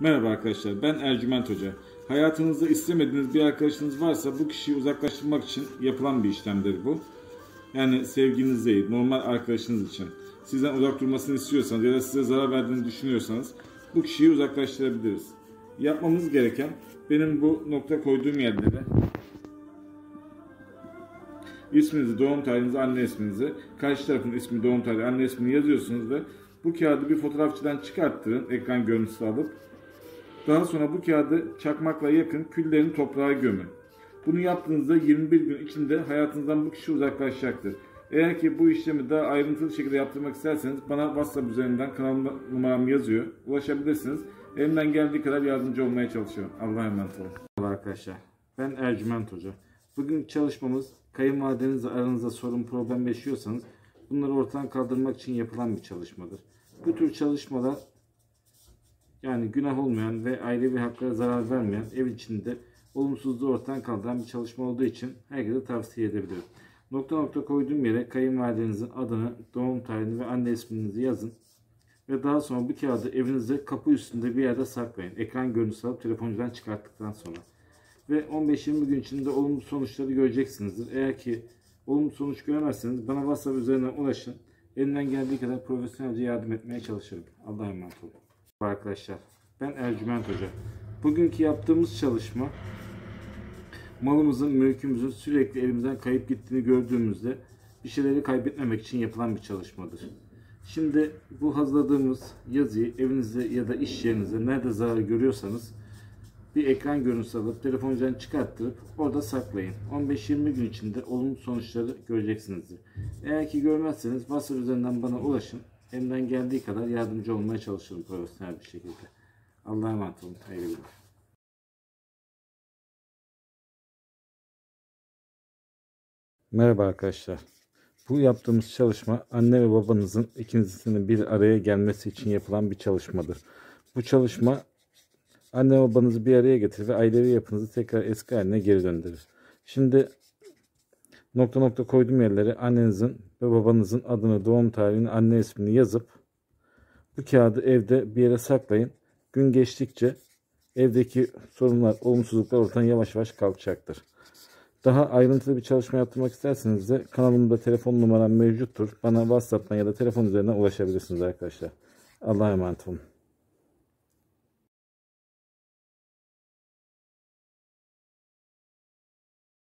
Merhaba arkadaşlar, ben Ercüment Hoca. Hayatınızda istemediğiniz bir arkadaşınız varsa bu kişiyi uzaklaştırmak için yapılan bir işlemdir bu. Yani sevginiz değil, normal arkadaşınız için. Sizden uzak durmasını istiyorsanız ya da size zarar verdiğini düşünüyorsanız bu kişiyi uzaklaştırabiliriz. Yapmamız gereken, benim bu nokta koyduğum yerlere isminizi, doğum tarihinizi, anne isminizi, karşı tarafın ismi, doğum tarihi, anne ismini yazıyorsunuz ve bu kağıdı bir fotoğrafçıdan çıkarttırın, ekran görüntüsü alıp. Daha sonra bu kağıdı çakmakla yakın, küllerini toprağa gömün. Bunu yaptığınızda 21 gün içinde hayatınızdan bu kişi uzaklaşacaktır. Eğer ki bu işlemi daha ayrıntılı şekilde yaptırmak isterseniz bana WhatsApp üzerinden kanal numaram yazıyor. Ulaşabilirsiniz. Elimden geldiği kadar yardımcı olmaya çalışıyorum. Allah'a emanet olun. Merhaba arkadaşlar, ben Ercüment Hoca. Bugün çalışmamız kayınvalidenizle aranızda sorun, problem yaşıyorsanız bunları ortadan kaldırmak için yapılan bir çalışmadır. Bu tür çalışmalar yani günah olmayan ve ailevi haklara zarar vermeyen, ev içinde olumsuzluğu ortadan kaldıran bir çalışma olduğu için herkese tavsiye edebilirim. Nokta nokta koyduğum yere kayınvalidenizin adını, doğum tarihini ve anne isminizi yazın. Ve daha sonra bu kağıdı evinizde kapı üstünde bir yerde saklayın. Ekran görüntüsü alıp telefoncudan çıkarttıktan sonra. Ve 15-20 gün içinde olumlu sonuçları göreceksinizdir. Eğer ki olumlu sonuç göremezseniz bana WhatsApp üzerinden ulaşın. Elimden geldiği kadar profesyonelce yardım etmeye çalışırım. Allah'a emanet olun. Arkadaşlar, ben Ercüment Hoca. Bugünkü yaptığımız çalışma, malımızın, mülkümüzün sürekli elimizden kayıp gittiğini gördüğümüzde bir şeyleri kaybetmemek için yapılan bir çalışmadır. Şimdi bu hazırladığımız yazıyı evinizde ya da iş yerinizde nerede zarar görüyorsanız bir ekran görüntüsü alıp telefonunuzdan çıkarttırıp orada saklayın. 15-20 gün içinde olumlu sonuçları göreceksinizdir. Eğer ki görmezseniz WhatsApp üzerinden bana ulaşın. Elimden geldiği kadar yardımcı olmaya çalışırım profesyonel bir şekilde. Allah'a emanet olun. Hayırlı günler. Merhaba arkadaşlar. Bu yaptığımız çalışma anne ve babanızın ikinizin bir araya gelmesi için yapılan bir çalışmadır. Bu çalışma anne ve babanızı bir araya getirir ve ailevi yapınızı tekrar eski haline geri döndürür. Şimdi nokta nokta koyduğum yerlere annenizin ve babanızın adını, doğum tarihini, anne ismini yazıp bu kağıdı evde bir yere saklayın. Gün geçtikçe evdeki sorunlar, olumsuzluklar ortadan yavaş yavaş kalkacaktır. Daha ayrıntılı bir çalışma yaptırmak isterseniz de kanalımda telefon numaram mevcuttur. Bana WhatsApp'tan ya da telefon üzerinden ulaşabilirsiniz arkadaşlar. Allah'a emanet olun.